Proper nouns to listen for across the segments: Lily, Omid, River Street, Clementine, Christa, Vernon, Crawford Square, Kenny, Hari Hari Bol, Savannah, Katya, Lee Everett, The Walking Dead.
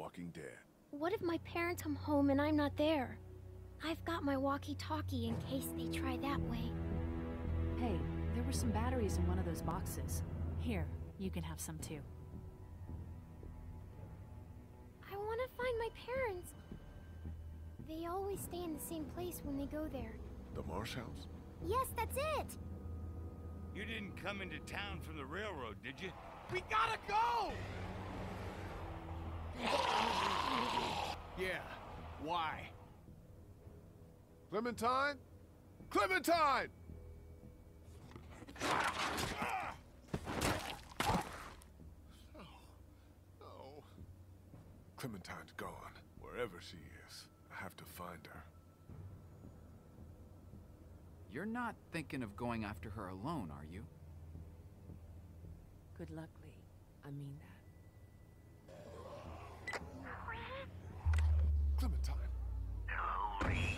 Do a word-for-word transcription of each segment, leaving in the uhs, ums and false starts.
Walking Dead. What if my parents come home and I'm not there? I've got my walkie-talkie in case they try that way. Hey, there were some batteries in one of those boxes. Here, you can have some too. I want to find my parents. They always stay in the same place when they go there. The Marsh house? Yes, that's it! You didn't come into town from the railroad, did you? We gotta go! Yeah, why? Clementine? Clementine! No. No. Clementine's gone. Wherever she is, I have to find her. You're not thinking of going after her alone, are you? Good luck, Lee. I mean that. Clementine. No, Lee.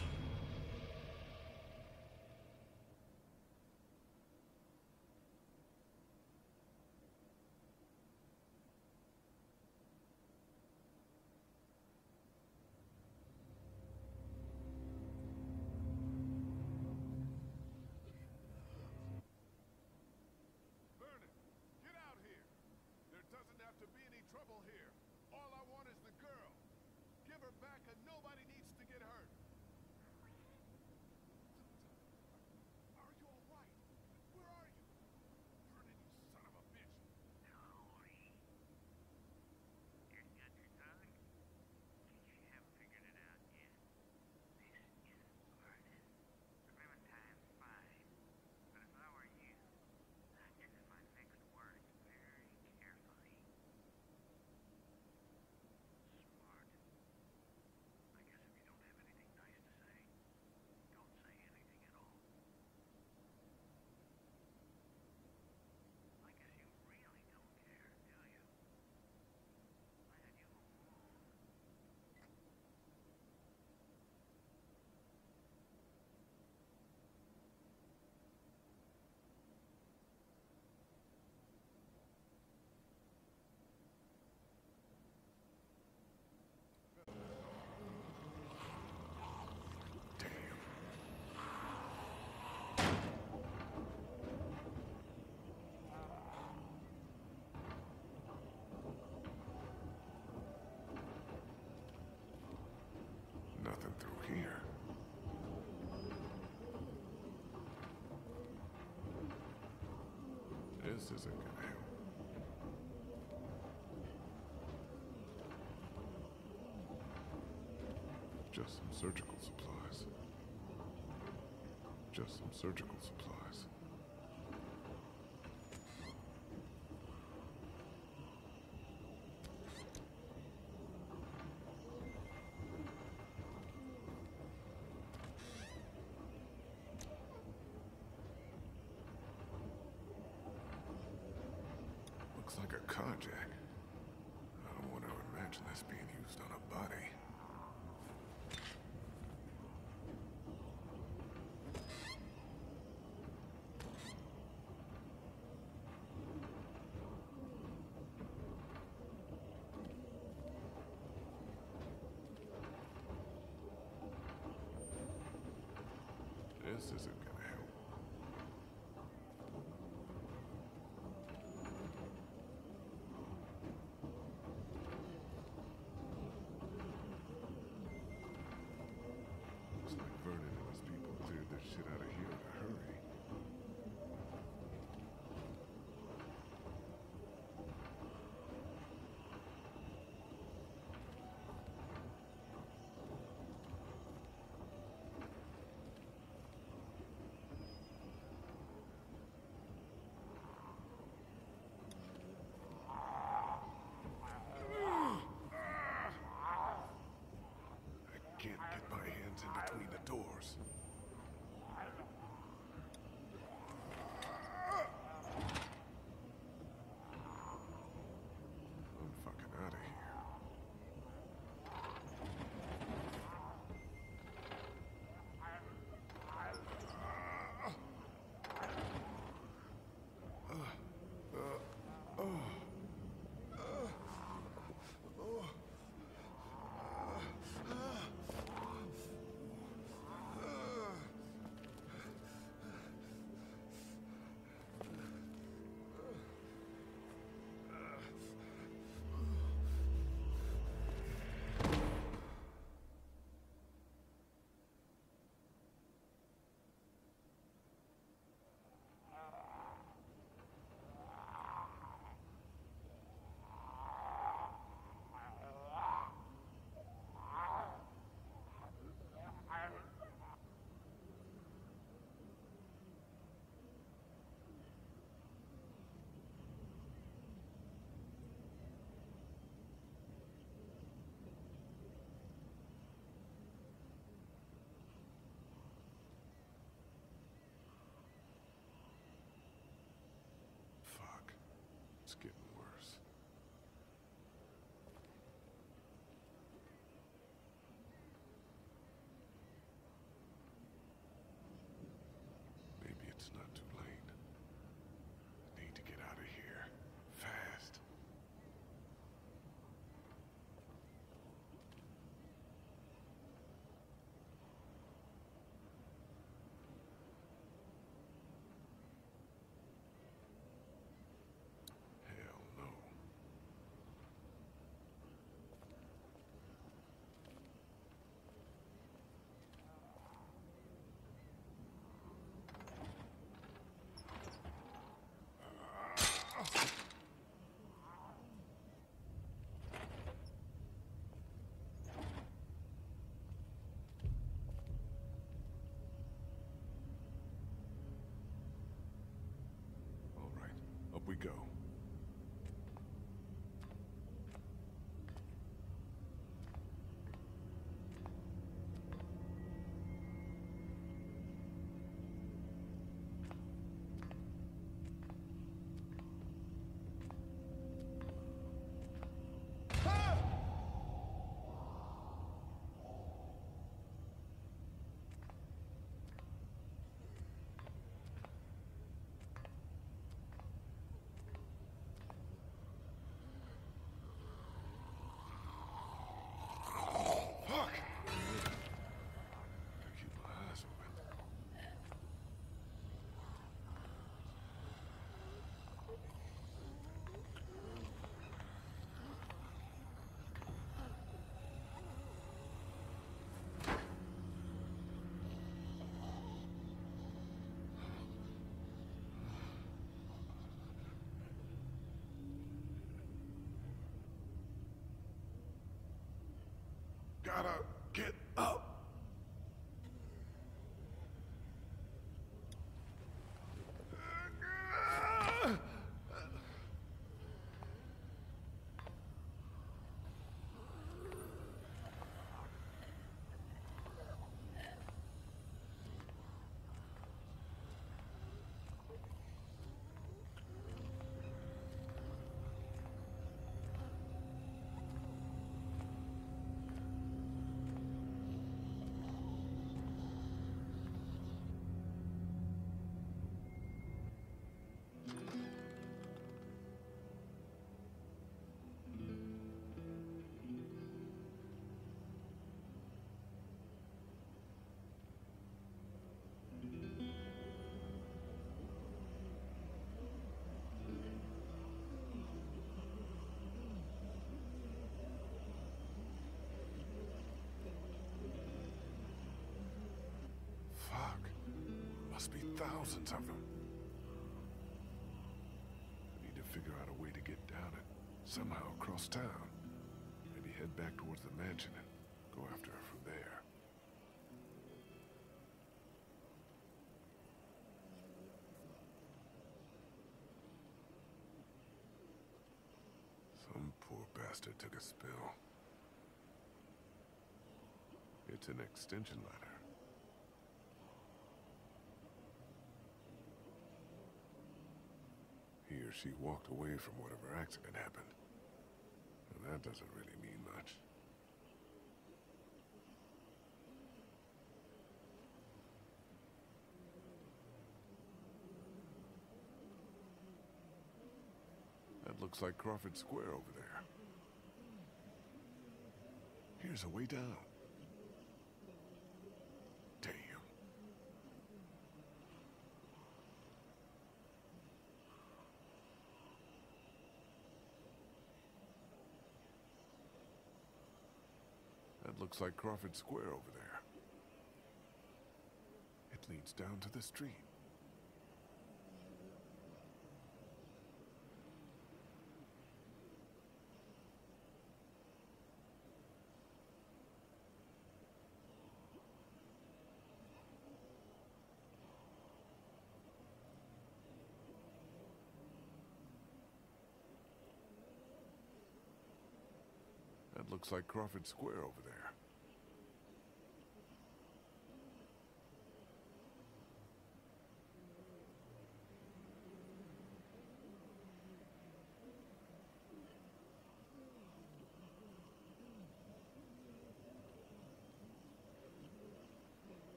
Through here. This isn't gonna help. Just some surgical supplies. Just some surgical supplies. Like a carjack. I don't want to imagine this being used on a body. This isn't good. Shit out of here in a hurry. it's not too late. I need to get out of here. Fast. We go. Gotta get up. Must be thousands of them. I need to figure out a way to get down it, somehow across town. Maybe head back towards the mansion and go after her from there. Some poor bastard took a spill. It's an extension ladder. He or she walked away from whatever accident happened. And that doesn't really mean much. That looks like Crawford Square over there. Here's a way down. Looks like Crawford Square over there. It leads down to the street. That looks like Crawford Square over there.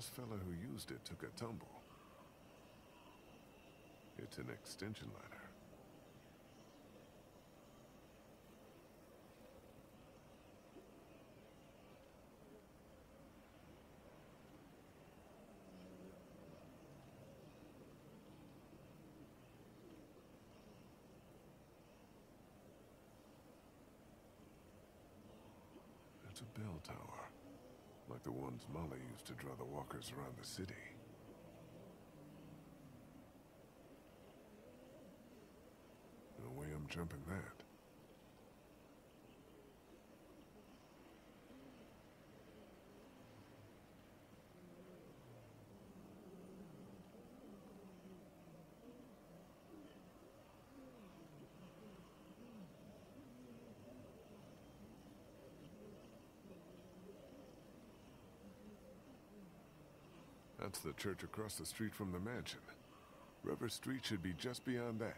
First fella who used it took a tumble. It's an extension ladder. It's a bell tower, like the ones Molly used to draw the walkers around the city. No way I'm jumping that. That's the church across the street from the mansion. River Street should be just beyond that.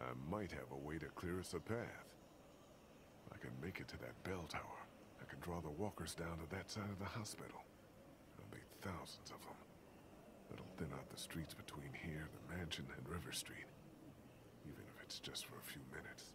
I might have a way to clear us a path. I can make it to that bell tower. I can draw the walkers down to that side of the hospital. There'll be thousands of them. That'll thin out the streets between here, the mansion, and River Street. Even if it's just for a few minutes.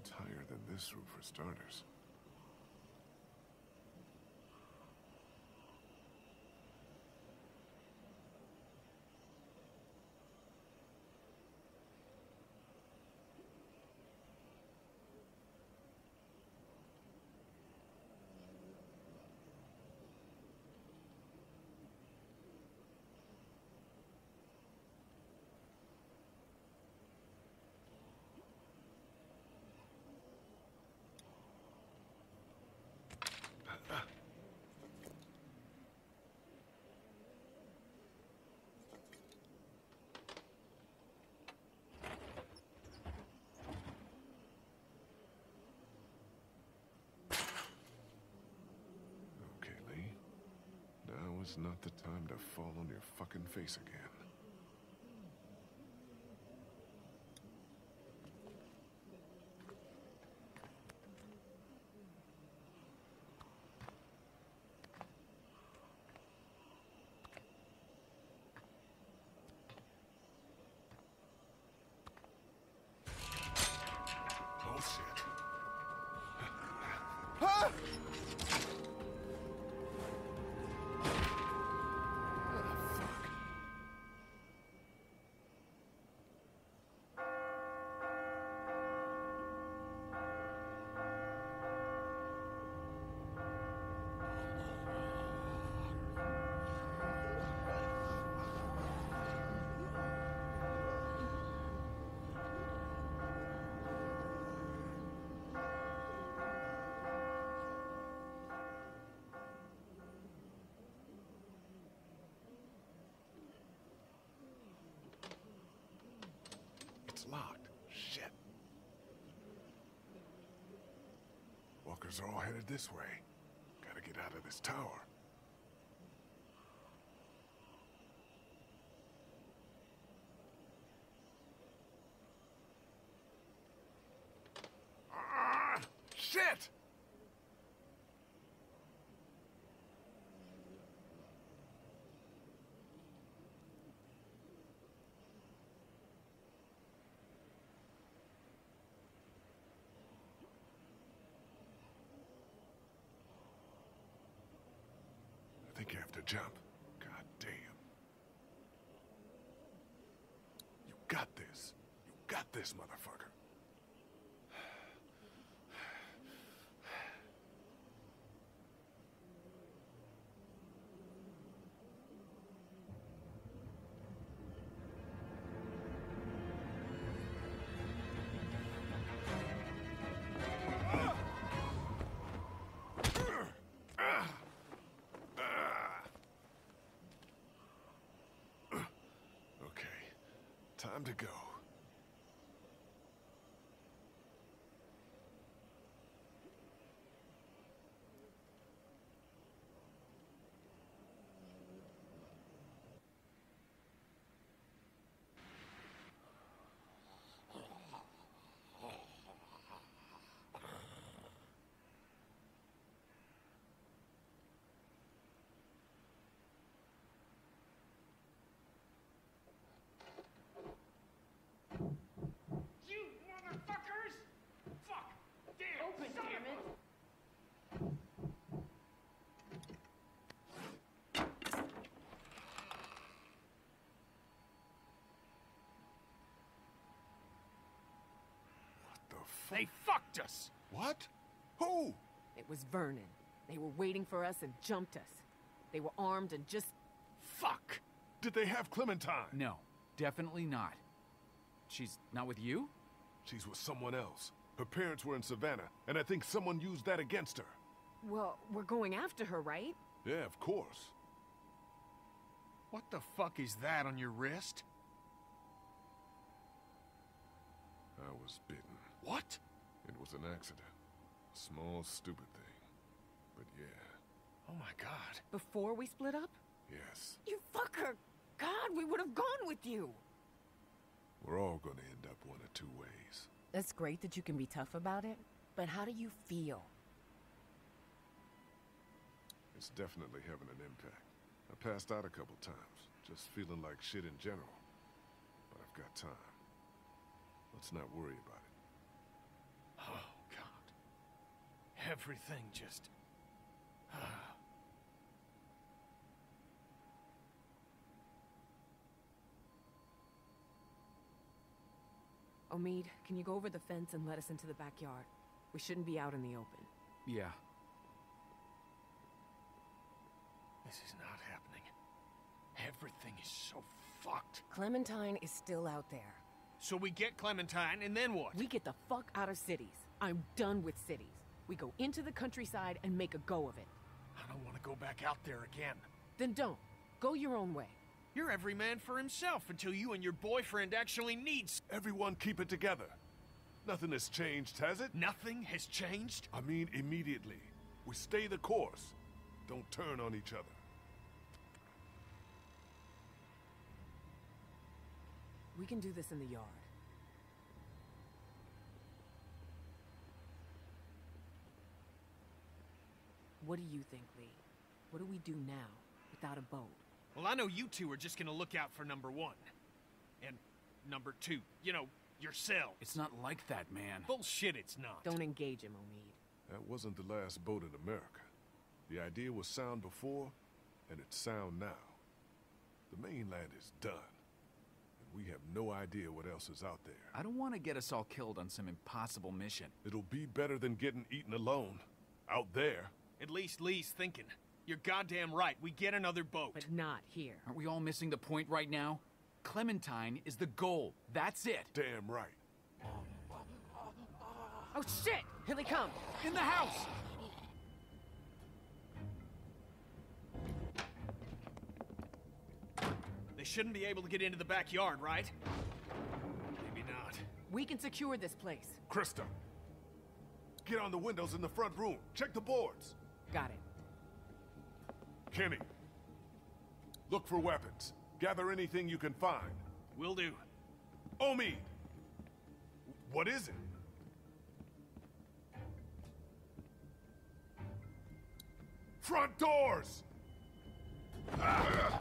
It's higher than this roof for starters. Now is not the time to fall on your fucking face again. Locked. Shit. Walkers are all headed this way. Gotta get out of this tower. Ah, shit! I think you have to jump. God damn. You got this. You got this, motherfucker. time to go. They fucked us! What? Who? It was Vernon. They were waiting for us and jumped us. They were armed and just... Fuck! Did they have Clementine? No, definitely not. She's not with you? She's with someone else. Her parents were in Savannah, and I think someone used that against her. Well, we're going after her, right? Yeah, of course. What the fuck is that on your wrist? I was bitten. What? It was an accident. A small, stupid thing. But yeah. Oh my god. Before we split up? Yes. You fucker! God, we would have gone with you! We're all gonna end up one of two ways. That's great that you can be tough about it, but how do you feel? It's definitely having an impact. I passed out a couple times, just feeling like shit in general. But I've got time. Let's not worry about it. Oh, God. Everything just... Omid, can you go over the fence and let us into the backyard? We shouldn't be out in the open. Yeah. This is not happening. Everything is so fucked. Clementine is still out there. So we get Clementine, and then what? We get the fuck out of cities. I'm done with cities. We go into the countryside and make a go of it. I don't want to go back out there again. Then don't. Go your own way. You're every man for himself until you and your boyfriend actually needs... Everyone keep it together. Nothing has changed, has it? Nothing has changed? I mean immediately. We stay the course. Don't turn on each other. We can do this in the yard. What do you think, Lee? What do we do now, without a boat? Well, I know you two are just gonna look out for number one. And number two. You know, yourself. It's not like that, man. Bullshit, it's not. Don't engage him, Omid. That wasn't the last boat in America. The idea was sound before, and it's sound now. The mainland is done. We have no idea what else is out there. I don't want to get us all killed on some impossible mission. It'll be better than getting eaten alone. Out there. At least Lee's thinking. You're goddamn right. We get another boat. But not here. Aren't we all missing the point right now? Clementine is the goal. That's it. Damn right. Oh shit! Here they come! In the house! They shouldn't be able to get into the backyard, right? Maybe not. We can secure this place. Christa, get on the windows in the front room. Check the boards. Got it. Kenny, look for weapons. Gather anything you can find. Will do. Omid, what is it? Front doors! Ah!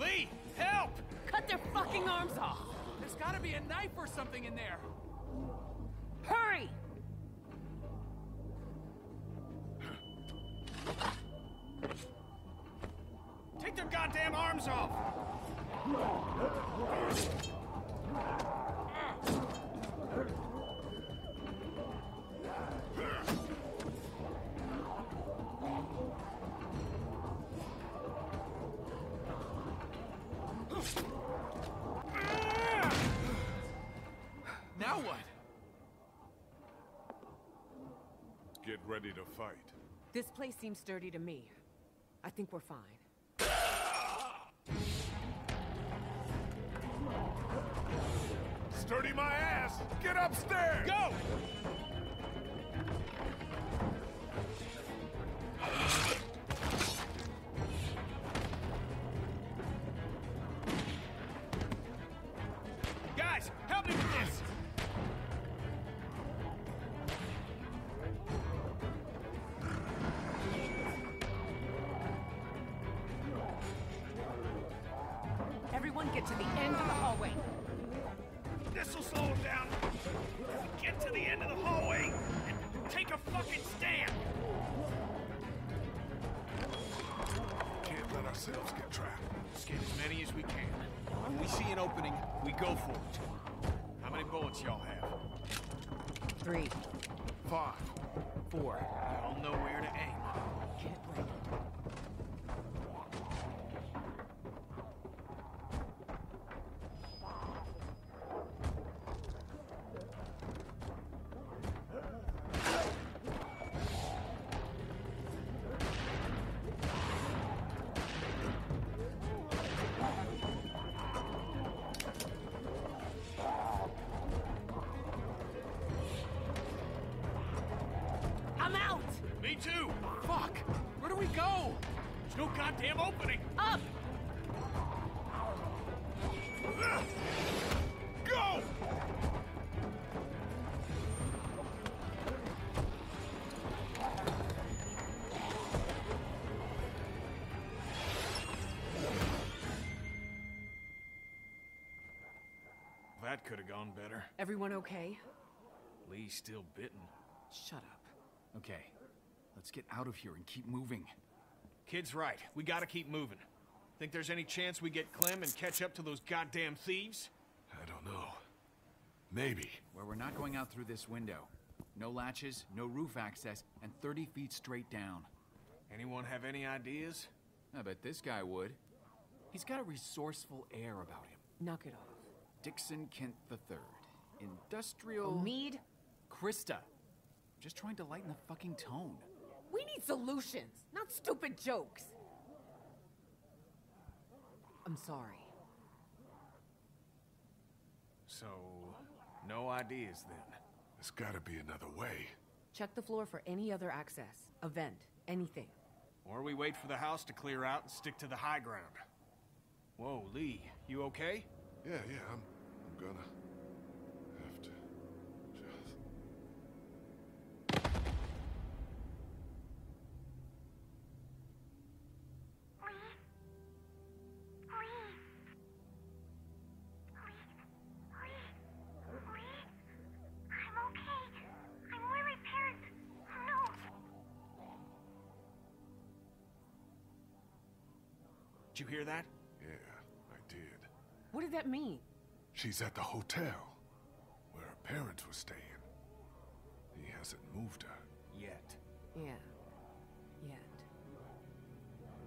Lee, help! Cut their fucking arms off! There's gotta be a knife or something in there! Hurry! Take their goddamn arms off! Now what? Get ready to fight. This place seems dirty to me. I think we're fine. Sturdy my ass! Get upstairs! Go! Guys, help me with this! Everyone get to the end of the hallway. This'll slow him down. Get to the end of the hallway and take a fucking stand. Can't let ourselves get trapped. Let's get as many as we can. When we see an opening, we go for it. How many bullets y'all have? Three. Five. Four. Y'all know where to aim. Get ready. That could have gone better. Everyone okay? Lee's still bitten. Shut up. Okay, let's get out of here and keep moving. Kid's right. We gotta keep moving. Think there's any chance we get Clem and catch up to those goddamn thieves? I don't know. Maybe. Well, we're not going out through this window. No latches, no roof access, and thirty feet straight down. Anyone have any ideas? I bet this guy would. He's got a resourceful air about him. Knock it off. Dixon Kent the third. Industrial... Omid? Christa. Just trying to lighten the fucking tone. We need solutions, not stupid jokes. I'm sorry. So, no ideas then. There's gotta be another way. Check the floor for any other access, a vent, anything. Or we wait for the house to clear out and stick to the high ground. Whoa, Lee, you okay? Yeah, yeah, I'm... I'm gonna... have to... just... I'm okay. I'm worried, parents. No! Did you hear that? What did that mean? She's at the hotel, where her parents were staying. He hasn't moved her. Yet. Yeah. Yet.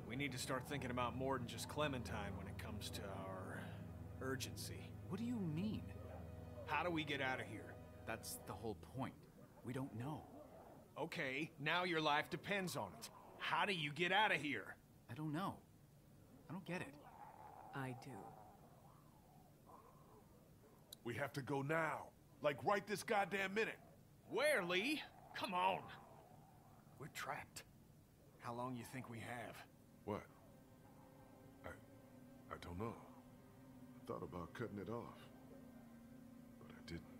We need to start thinking about more than just Clementine when it comes to our... urgency. What do you mean? How do we get out of here? That's the whole point. We don't know. Okay, now your life depends on it. How do you get out of here? I don't know. I don't get it. I do. We have to go now. Like, right this goddamn minute. Where, Lee? Come on. We're trapped. How long you think we have? What? I... I don't know. I thought about cutting it off. But I didn't.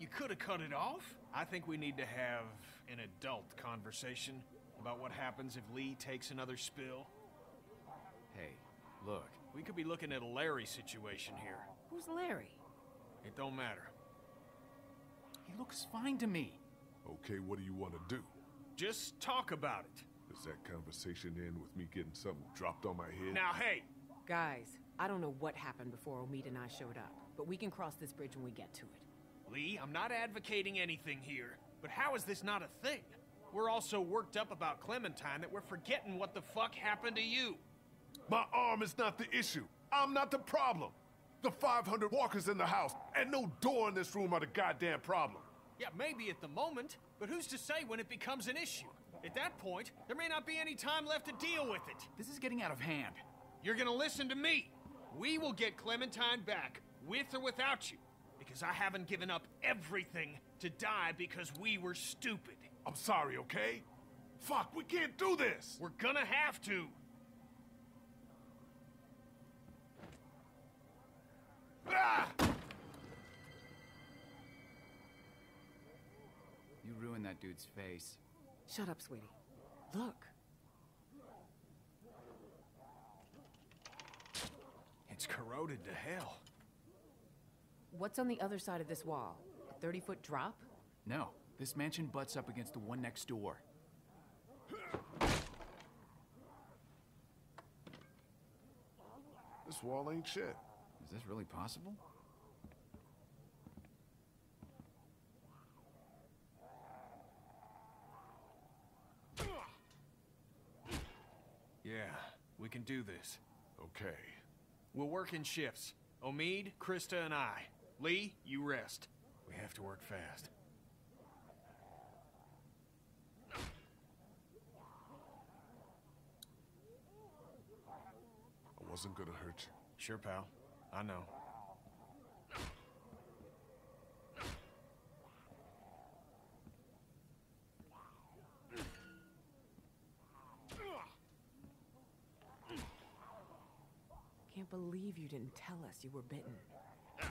You could have cut it off? I think we need to have an adult conversation about what happens if Lee takes another spill. Hey, look. We could be looking at a Larry situation here. Who's Larry? It don't matter. He looks fine to me. Okay, what do you want to do? Just talk about it. Does that conversation end with me getting something dropped on my head? Now, hey! Guys, I don't know what happened before Omid and I showed up, but we can cross this bridge when we get to it. Lee, I'm not advocating anything here, but how is this not a thing? We're all so worked up about Clementine that we're forgetting what the fuck happened to you. My arm is not the issue. I'm not the problem. The five hundred walkers in the house, and no door in this room are the goddamn problem. Yeah, maybe at the moment, but who's to say when it becomes an issue? At that point, there may not be any time left to deal with it. This is getting out of hand. You're gonna listen to me. We will get Clementine back, with or without you, because I haven't given up everything to die because we were stupid. I'm sorry, okay? Fuck, we can't do this! We're gonna have to! Ah! You ruined that dude's face. Shut up, sweetie. Look. It's corroded to hell. What's on the other side of this wall? A thirty-foot drop? No. This mansion butts up against the one next door. This wall ain't shit. Is this really possible? Yeah, we can do this. Okay. We'll work in shifts. Omid, Christa, and I. Lee, you rest. We have to work fast. I wasn't gonna hurt you. Sure, pal. I know. Can't believe you didn't tell us you were bitten. I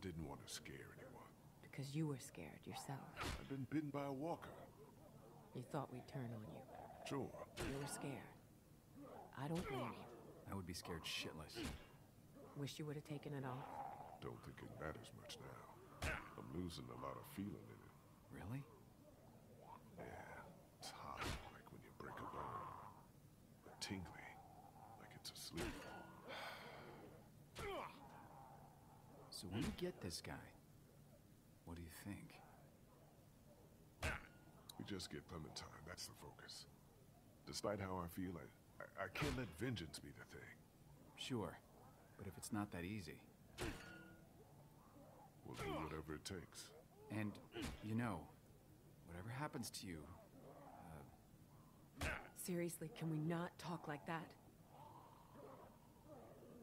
didn't want to scare anyone. Because you were scared yourself. I've been bitten by a walker. You thought we'd turn on you. Sure. You were scared. I don't blame you. I would be scared shitless. Wish you would have taken it off. Don't think it matters much now. I'm losing a lot of feeling in it. Really? Yeah, it's hot, like when you break a bone. But tingly, like it's asleep. So when we get this guy, what do you think? We just get Clementine, that's the focus. Despite how I feel, I... I can't let vengeance be the thing. Sure, but if it's not that easy... We'll do whatever it takes. And, you know, whatever happens to you... Uh... Seriously, can we not talk like that?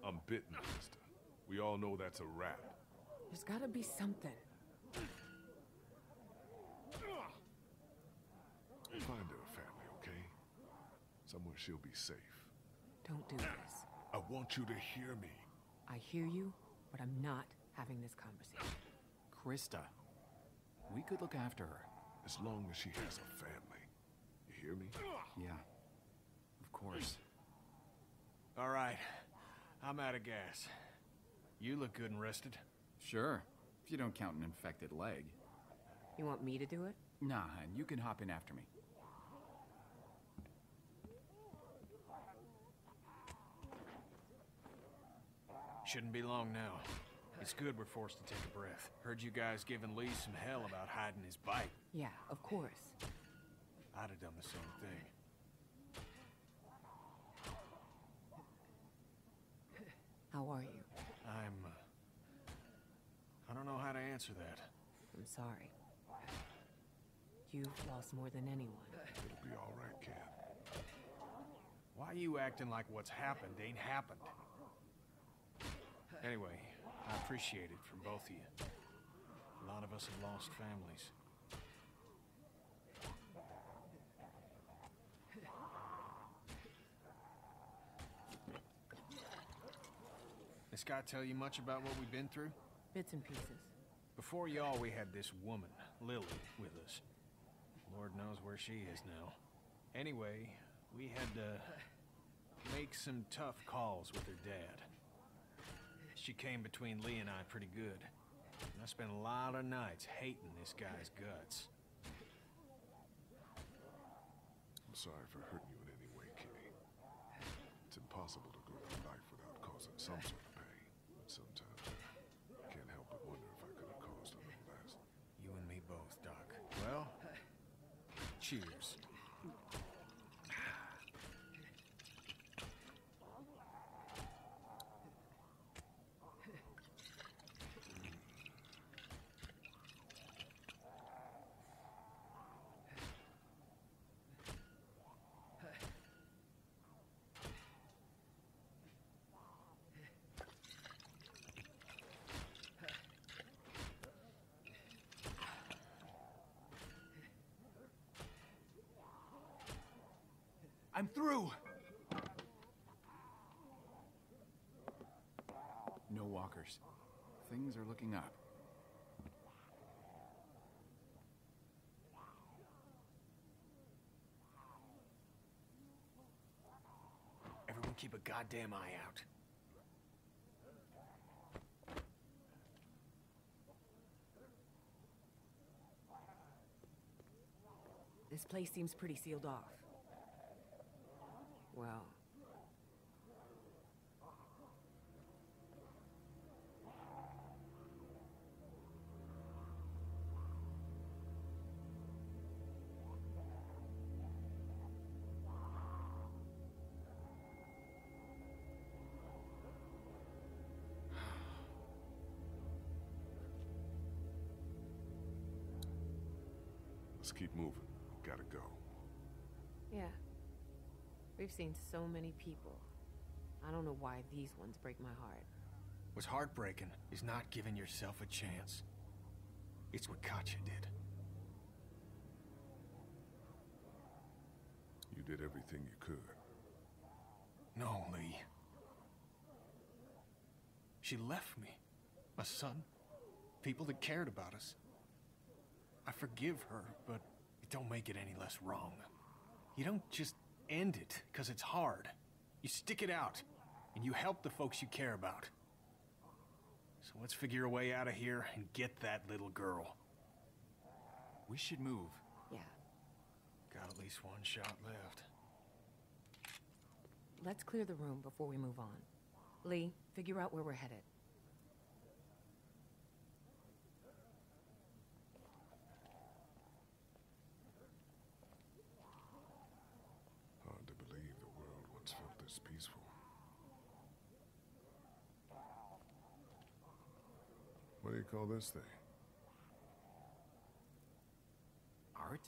I'm bitten, sister. We all know that's a wrap. There's gotta be something. Find her a family, okay? Somewhere she'll be safe. Don't do this. I want you to hear me. I hear you, but I'm not having this conversation. Christa, we could look after her. As long as she has a family. You hear me? Yeah, of course. All right, I'm out of gas. You look good and rested. Sure, if you don't count an infected leg. You want me to do it? Nah, hon, you can hop in after me. Shouldn't be long now. It's good we're forced to take a breath. Heard you guys giving Lee some hell about hiding his bite. Yeah, of course. I'd have done the same thing. How are you? I'm... Uh, I don't know how to answer that. I'm sorry. You've lost more than anyone. It'll be all right, Kat. Why you acting like what's happened ain't happened? Anyway, I appreciate it from both of you. A lot of us have lost families. This guy tell you much about what we've been through? Bits and pieces. Before y'all, we had this woman, Lily, with us. Lord knows where she is now. Anyway, we had to make some tough calls with her dad. She came between Lee and I pretty good. And I spent a lot of nights hating this guy's guts. I'm sorry for hurting you in any way, Kenny. It's impossible to go through life without causing some sort of pain. But sometimes I can't help but wonder if I could have caused a little less. You and me both, Doc. Well, cheers. I'm through! No walkers. Things are looking up. Everyone keep a goddamn eye out. This place seems pretty sealed off. Well... Let's keep moving. Gotta go. Yeah. We've seen so many people. I don't know why these ones break my heart. What's heartbreaking is not giving yourself a chance. It's what Katya did. You did everything you could. No, Lee. She left me. My son. People that cared about us. I forgive her, but it don't make it any less wrong. You don't just... end it, because it's hard. You stick it out, and you help the folks you care about. So let's figure a way out of here and get that little girl. We should move. Yeah. Got at least one shot left. Let's clear the room before we move on. Lee, figure out where we're headed. Peaceful. What do you call this thing? Art?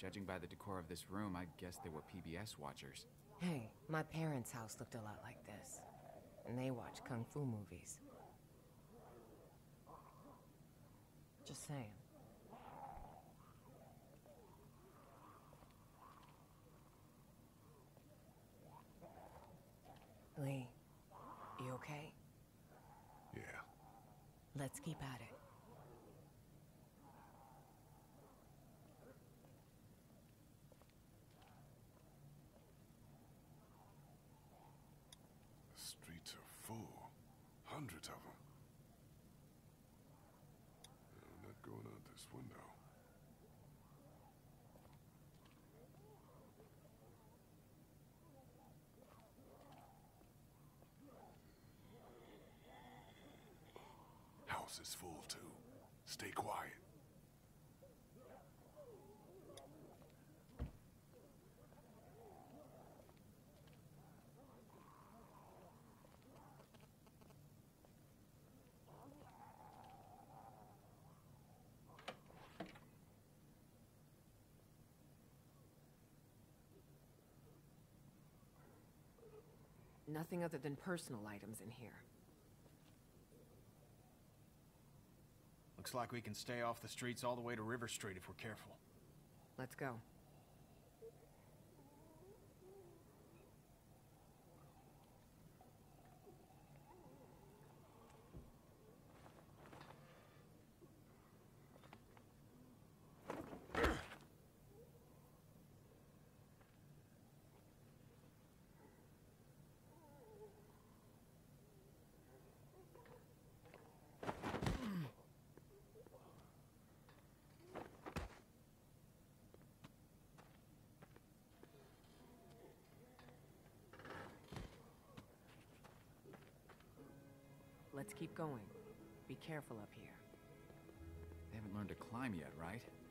Judging by the decor of this room, I guess they were P B S watchers. Hey, my parents' house looked a lot like this. And they watch kung fu movies. Just saying. Lee, you okay? Yeah. Let's keep at it. The streets are full. Hundreds of them. Going out this window. House is full too. Stay quiet. Nothing other than personal items in here. Looks like we can stay off the streets all the way to River Street if we're careful. Let's go. Let's keep going. Be careful up here. They haven't learned to climb yet, right?